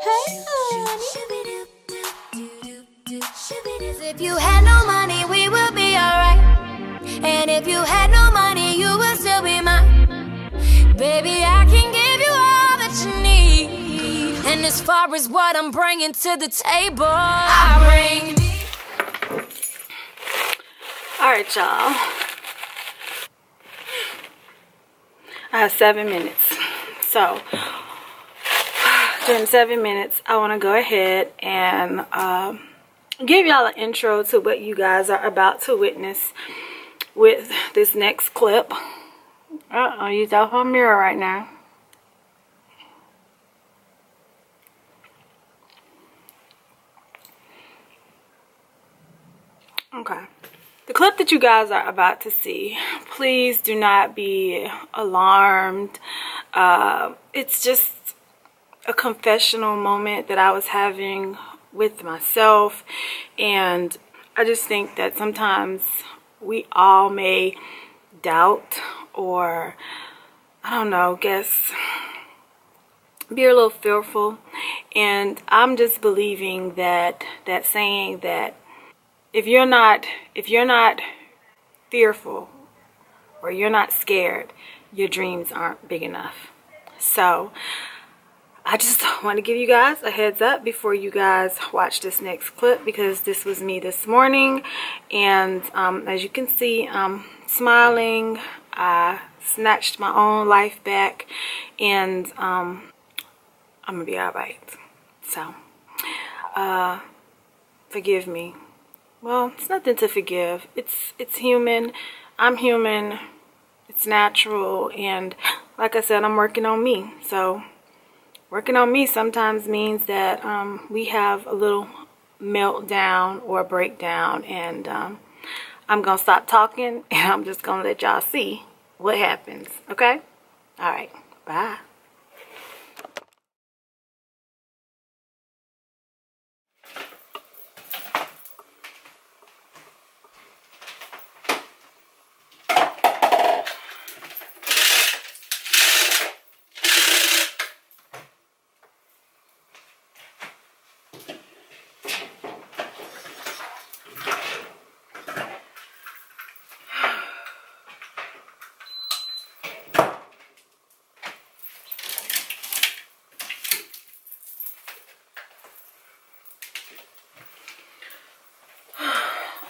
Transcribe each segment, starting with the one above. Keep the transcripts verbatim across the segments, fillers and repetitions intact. Hey, honey. If you had no money, we would be alright. And if you had no money, you would still be mine. Baby, I can give you all that you need. And as far as what I'm bringing to the table, I bring. Alright, y'all. I have seven minutes. So, during seven minutes, I want to go ahead and um, give y'all an intro to what you guys are about to witness with this next clip. Uh-oh, use that whole mirror right now. Okay. The clip that you guys are about to see, please do not be alarmed. Uh, it's just a confessional moment that I was having with myself, and I just think that sometimes we all may doubt, or I don't know, guess be a little fearful, and I'm just believing that that saying that if you're not if you're not fearful or you're not scared, your dreams aren't big enough. So I just want to give you guys a heads up before you guys watch this next clip, because this was me this morning, and um, as you can see, I'm smiling. I snatched my own life back, and um, I'm gonna be alright. So uh, forgive me. Well, it's nothing to forgive. It's it's human. I'm human. It's natural, and like I said, I'm working on me. So working on me sometimes means that um, we have a little meltdown or a breakdown, and um, I'm going to stop talking, and I'm just going to let y'all see what happens, okay? All right, bye.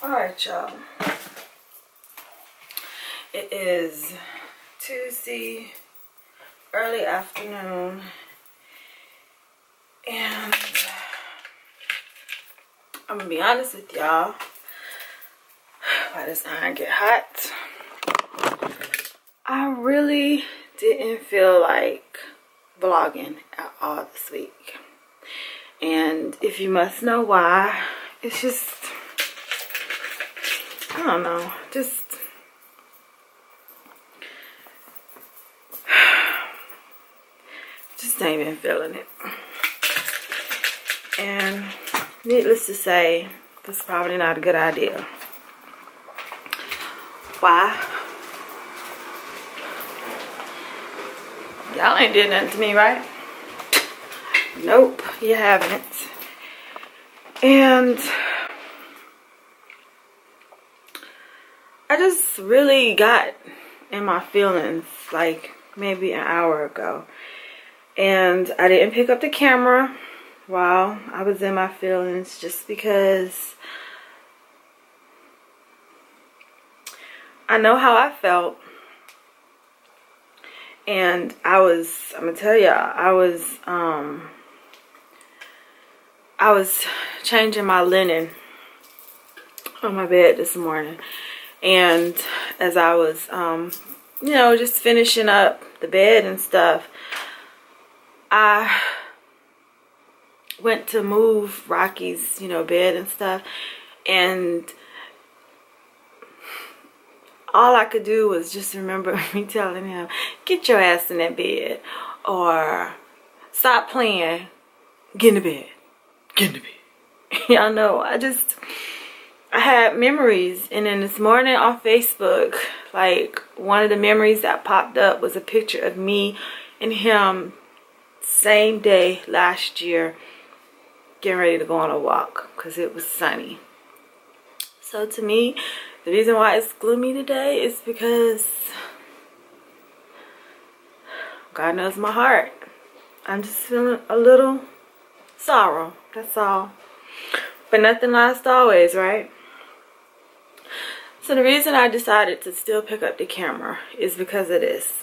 Alright, y'all, it is Tuesday, early afternoon, and I'm gonna be honest with y'all, while this iron get hot, I really didn't feel like vlogging at all this week, and if you must know why, it's just, I don't know, just just ain't been feeling it. And needless to say, that's probably not a good idea. Why? Y'all ain't did nothing to me, right? Nope, you haven't. And I just really got in my feelings like maybe an hour ago, and I didn't pick up the camera while I was in my feelings just because I know how I felt, and I was, I'm gonna tell y'all, I was um I was changing my linen on my bed this morning. And as I was, um, you know, just finishing up the bed and stuff, I went to move Rocky's, you know, bed and stuff. And all I could do was just remember me telling him, get your ass in that bed, or stop playing, get in the bed, get in the bed. Y'all know, I just... I had memories, and then this morning on Facebook, like, one of the memories that popped up was a picture of me and him same day last year, getting ready to go on a walk because it was sunny. So to me, the reason why it's gloomy today is because God knows my heart. I'm just feeling a little sorrow, that's all. But nothing lasts always, right? So the reason I decided to still pick up the camera is because of this.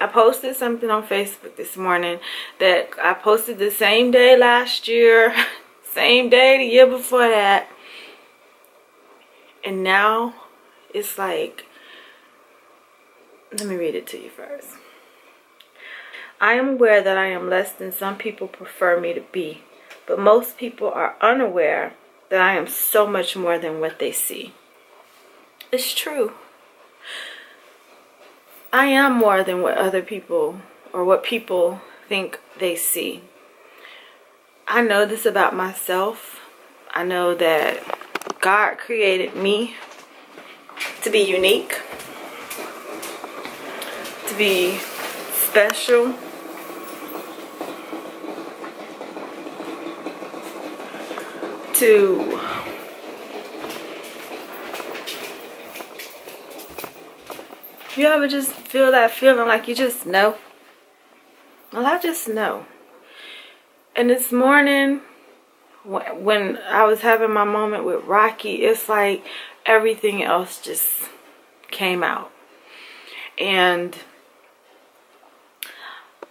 I posted something on Facebook this morning that I posted the same day last year, same day the year before that. And now it's like, let me read it to you first. I am aware that I am less than some people prefer me to be, but most people are unaware that I am so much more than what they see. It's true. I am more than what other people or what people think they see. I know this about myself. I know that God created me to be unique, to be special, to you ever just feel that feeling like you just know? Well, I just know. And this morning, when I was having my moment with Rocky, it's like everything else just came out. And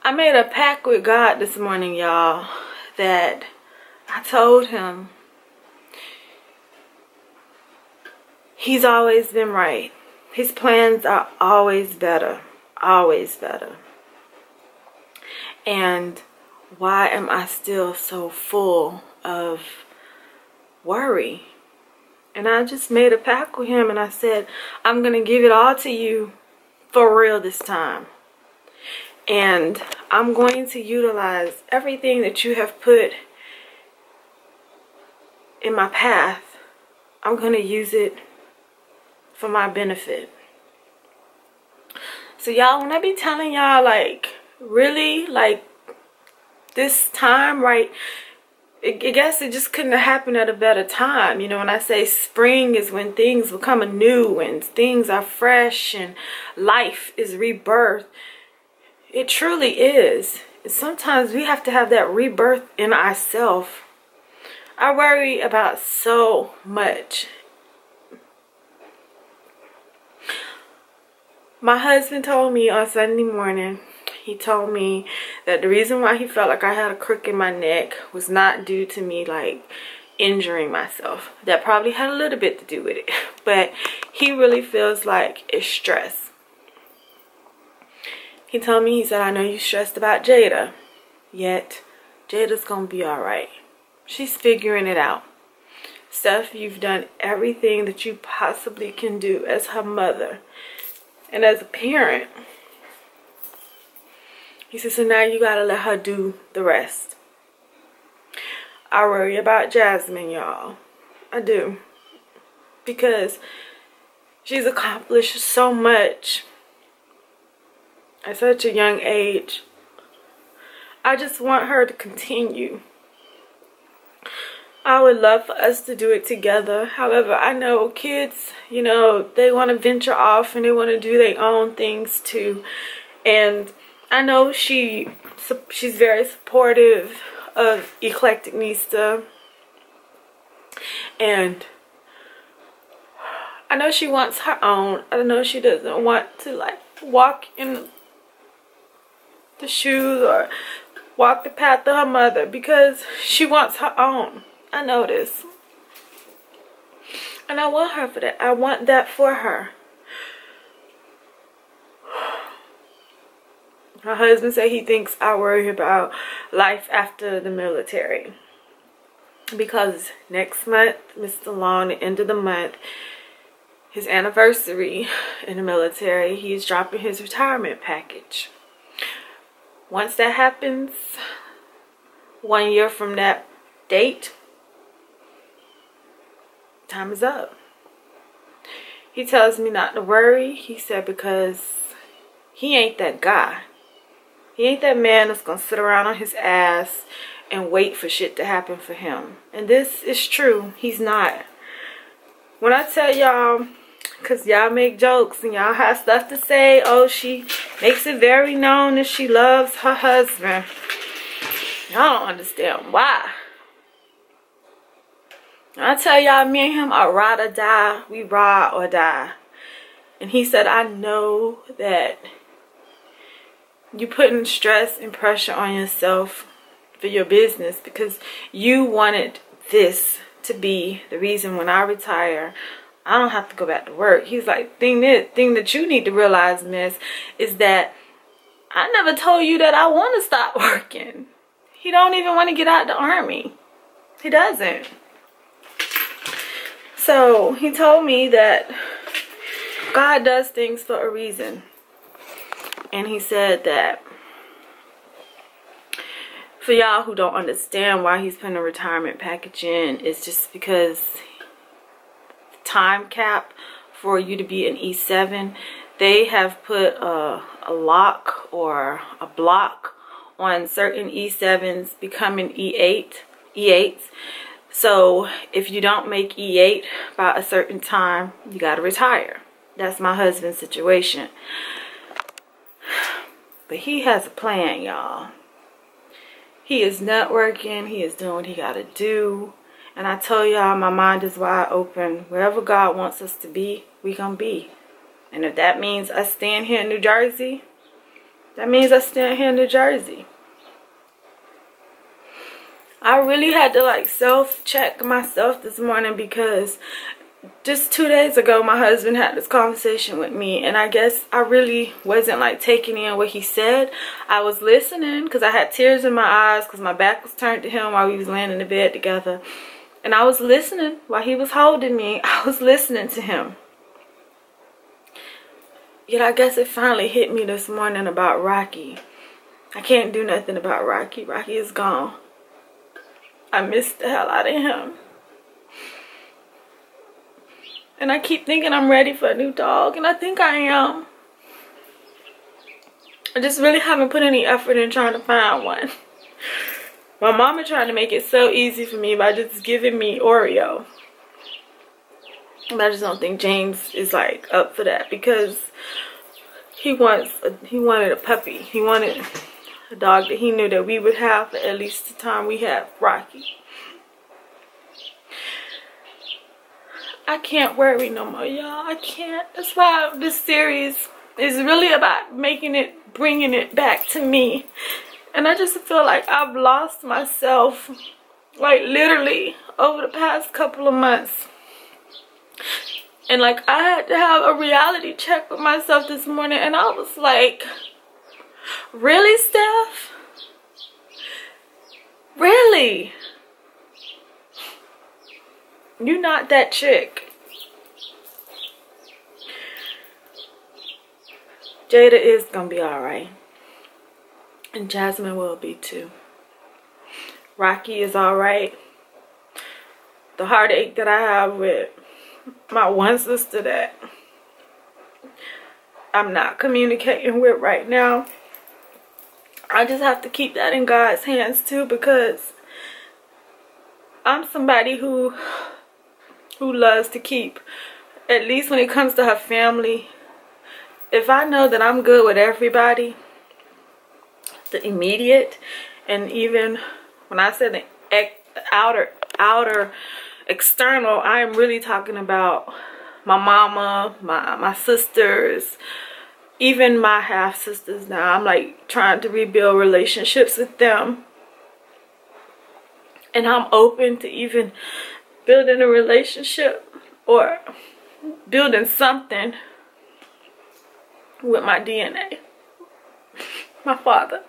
I made a pact with God this morning, y'all, that I told him he's always been right. His plans are always better, always better. And why am I still so full of worry? And I just made a pact with him and I said, I'm going to give it all to you for real this time. And I'm going to utilize everything that you have put in my path. I'm going to use it for my benefit. So y'all, when I be telling y'all, like, really, like, this time, right, I guess it just couldn't have happened at a better time. You know, when I say spring is when things become anew and things are fresh and life is rebirth, it truly is. And sometimes we have to have that rebirth in ourselves. I worry about so much. My husband told me on Sunday morning, he told me that the reason why he felt like I had a crook in my neck was not due to me, like, injuring myself. That probably had a little bit to do with it. But he really feels like it's stress. He told me, he said, I know you're stressed about Jada. Yet, Jada's gonna be alright. She's figuring it out. Steph, you've done everything that you possibly can do as her mother. And as a parent, he says, so now you gotta let her do the rest. I worry about Jasmine, y'all. I do. Because she's accomplished so much at such a young age. I just want her to continue. I would love for us to do it together. However, I know kids, you know, they want to venture off and they want to do their own things too. And I know she she's very supportive of EclecticNista. And I know she wants her own. I know she doesn't want to, like, walk in the shoes or walk the path of her mother because she wants her own. I know this. And I want her for that. I want that for her. My husband said he thinks I worry about life after the military. Because next month, Mister Long, the end of the month, his anniversary in the military, he's dropping his retirement package. Once that happens, one year from that date, time is up. He tells me not to worry. He said because he ain't that guy. He ain't that man that's gonna sit around on his ass and wait for shit to happen for him. And this is true. He's not. When I tell y'all, because y'all make jokes and y'all have stuff to say, oh, she makes it very known that she loves her husband. Y'all don't understand why. When I tell y'all, me and him are ride or die. We ride or die. And he said, I know that you're putting stress and pressure on yourself for your business because you wanted this to be the reason when I retire, I don't have to go back to work. He's like, thing that, thing that you need to realize, miss, is that I never told you that I want to stop working. He don't even want to get out the army. He doesn't. So he told me that God does things for a reason. And he said that for y'all who don't understand why he's putting a retirement package in, it's just because the time cap for you to be an E seven, they have put a, a lock or a block on certain E sevens becoming E eight, E eights. So if you don't make E eight by a certain time, you got to retire. That's my husband's situation. But he has a plan, y'all. He is networking. He is doing what he got to do. And I tell y'all, my mind is wide open. Wherever God wants us to be, we gonna be. And if that means us staying here in New Jersey, that means us staying here in New Jersey. I really had to, like, self-check myself this morning because just two days ago, my husband had this conversation with me, and I guess I really wasn't, like, taking in what he said. I was listening because I had tears in my eyes because my back was turned to him while we was laying in the bed together. And I was listening while he was holding me. I was listening to him. Yet I guess it finally hit me this morning about Rocky. I can't do nothing about Rocky. Rocky is gone. I miss the hell out of him. And I keep thinking I'm ready for a new dog, and I think I am. I just really haven't put any effort in trying to find one. My mama tried to make it so easy for me by just giving me Oreo. But I just don't think James is, like, up for that because he wants a, he wanted a puppy. He wanted a dog that he knew that we would have for at least the time we have Rocky. I can't worry no more, y'all. I can't. That's why this series is really about making it, bringing it back to me. And I just feel like I've lost myself, like, literally over the past couple of months. And, like, I had to have a reality check with myself this morning. And I was like, really, Steph? Really? You're not that chick. Jada is gonna be alright. And Jasmine will be too. Rocky is alright. The heartache that I have with my one sister that I'm not communicating with right now, I just have to keep that in God's hands too, because I'm somebody who who loves to keep, at least when it comes to her family. If I know that I'm good with everybody, the immediate, and even when I said the outer, outer external, I am really talking about my mama, my, my sisters, even my half-sisters now. I'm, like, trying to rebuild relationships with them. And I'm open to even building a relationship or building something with my D N A, my father.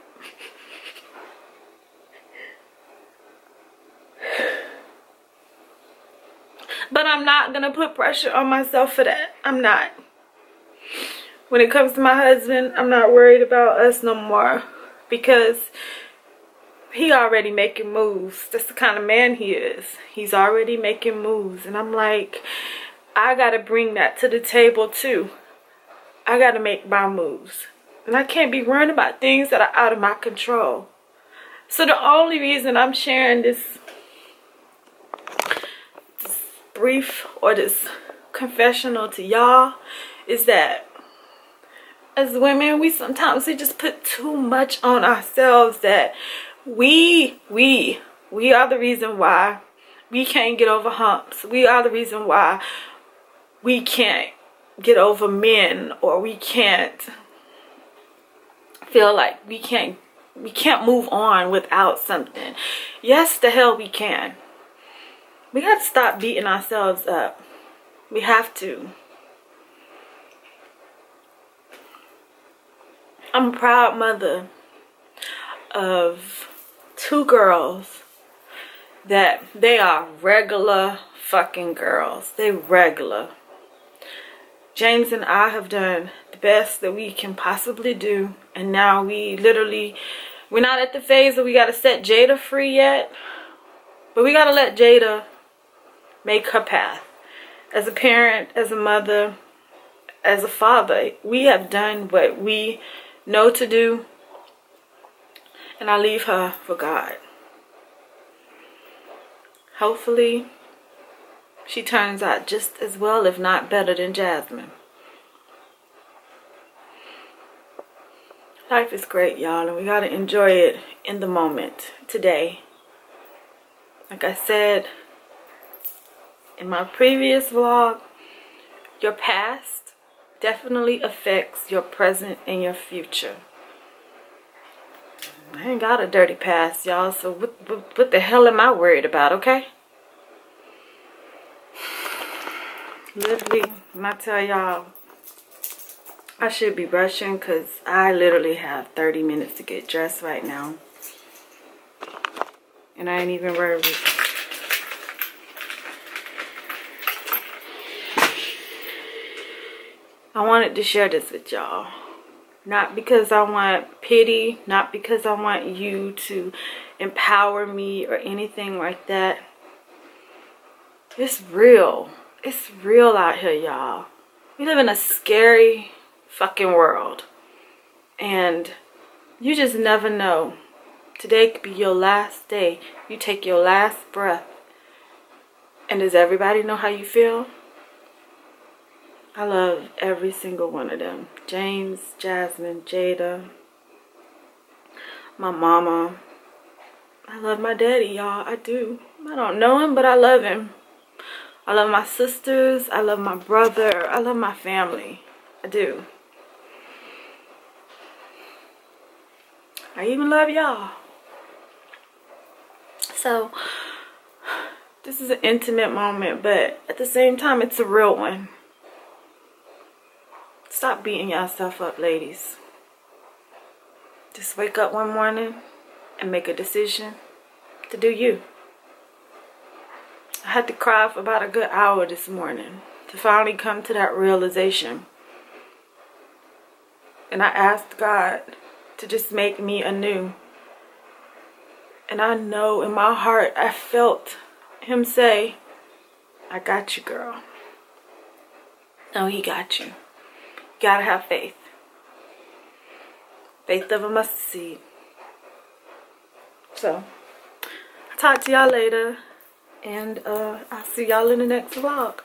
But I'm not gonna put pressure on myself for that. I'm not. When it comes to my husband, I'm not worried about us no more because he already making moves. That's the kind of man he is. He's already making moves. And I'm like, I gotta bring that to the table too. I gotta make my moves. and I can't be worrying about things that are out of my control. So the only reason I'm sharing this, this brief or this confessional to y'all is that as women, we sometimes we just put too much on ourselves that we we we are the reason why we can't get over humps. We are the reason why we can't get over men, or we can't feel like we can't we can't move on without something. Yes, the hell we can. We got to stop beating ourselves up. We have to. I'm a proud mother of two girls that they are regular fucking girls. They regular. James and I have done the best that we can possibly do, and now we literally, we're not at the phase that we gotta set Jada free yet, but we gotta let Jada make her path. As a parent, as a mother, as a father, we have done what we know to do, and I leave her for God. Hopefully, she turns out just as well, if not better than Jasmine. Life is great, y'all, and we gotta enjoy it in the moment, today. Like I said in my previous vlog, your past definitely affects your present and your future. I ain't got a dirty past, y'all, so what, what, what the hell am I worried about, okay? Literally, when I tell y'all, I should be rushing because I literally have thirty minutes to get dressed right now. And I ain't even worried. I wanted to share this with y'all. Not because I want pity, not because I want you to empower me or anything like that. It's real. It's real out here, y'all. We live in a scary fucking world. And you just never know. Today could be your last day. You take your last breath. And does everybody know how you feel? I love every single one of them. James, Jasmine, Jada, my mama. I love my daddy, y'all. I do. I don't know him, but I love him. I love my sisters. I love my brother. I love my family. I do. I even love y'all. So, this is an intimate moment, but at the same time, it's a real one. Stop beating yourself up, ladies. Just wake up one morning and make a decision to do you. I had to cry for about a good hour this morning to finally come to that realization. And I asked God to just make me anew. And I know in my heart I felt him say, I got you, girl. No, he got you. You gotta have faith. Faith of a mustard seed. So, I'll talk to y'all later. And uh, I'll see y'all in the next vlog.